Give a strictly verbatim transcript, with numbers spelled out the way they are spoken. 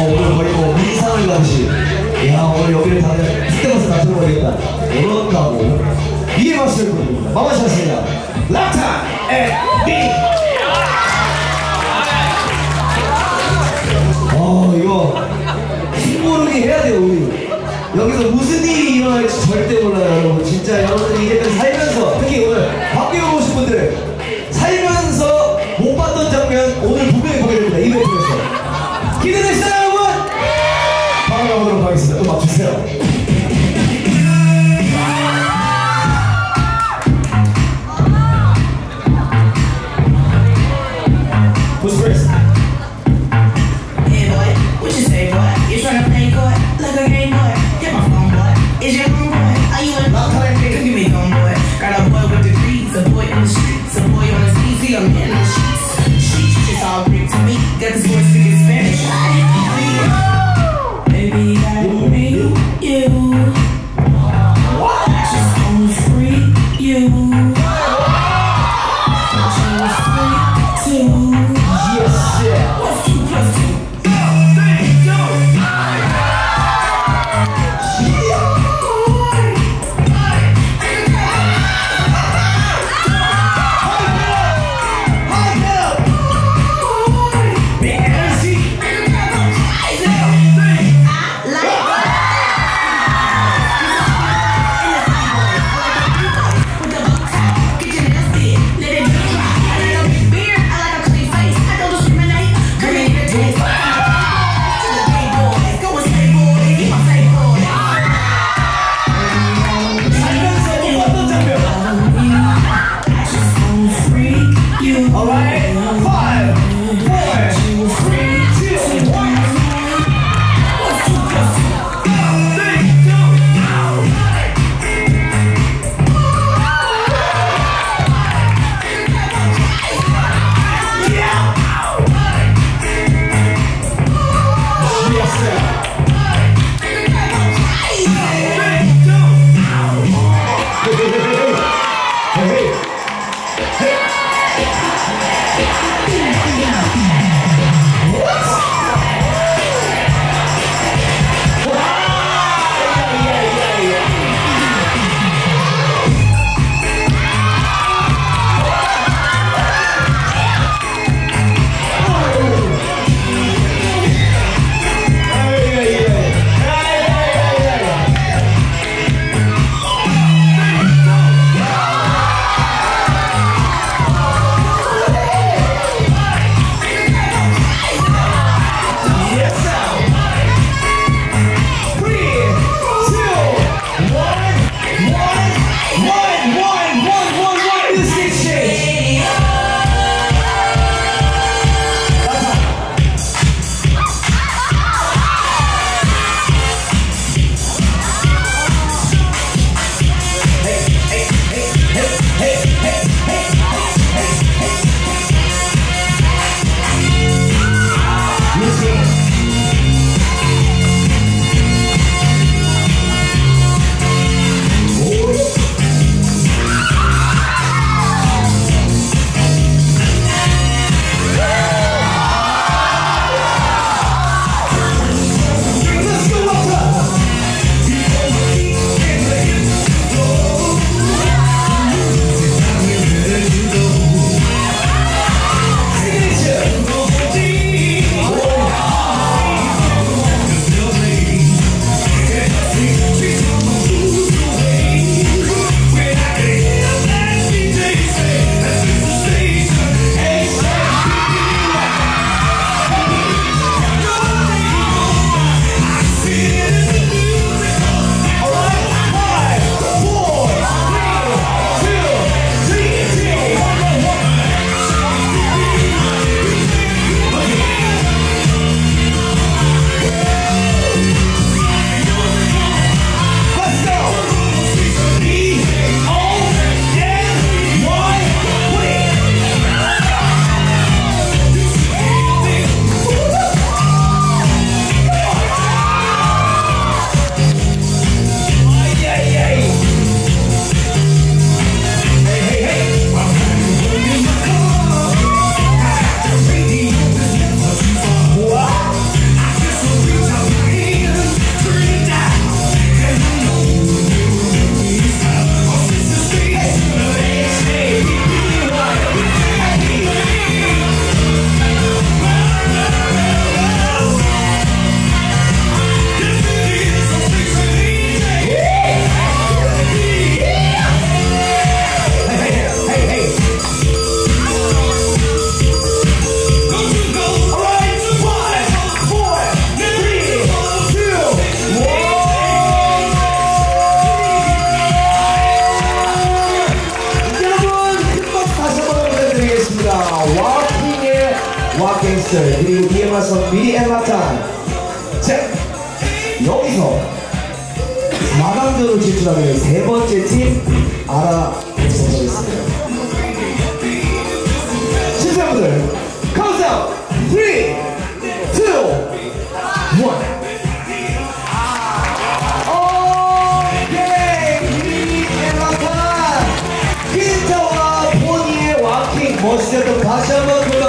오늘 거의 뭐 민상을 가듯이 야 오늘 여기를 다들 스텝에서 다 들어보겠다 어렵다고 이게 맞을 겁니다. 마마샷입니다. 락타 앤 미. 어 이거 흰모르기 해야 돼요. 우리 여기서 무슨 일이 일어날지 절대 몰라요. 여러분 진짜 여러분들이 이제까지 살면서 특히 오늘 밖에 오신 분들 살면서 못 봤던 장면 오늘 분명히 보게 됩니다. 이 배틀에서 기대되시나요 여러분? 바로 가보도록 하겠습니다. 음악 주세요. Kingston, he will give us a beat at a time. 자, 여기서 사 강으로 진출하는 세 번째 팀 알아보도록 하겠습니다. 시청자분들, 카운트다운 삼, 이, 일. 멋있었던 다시 한번 불러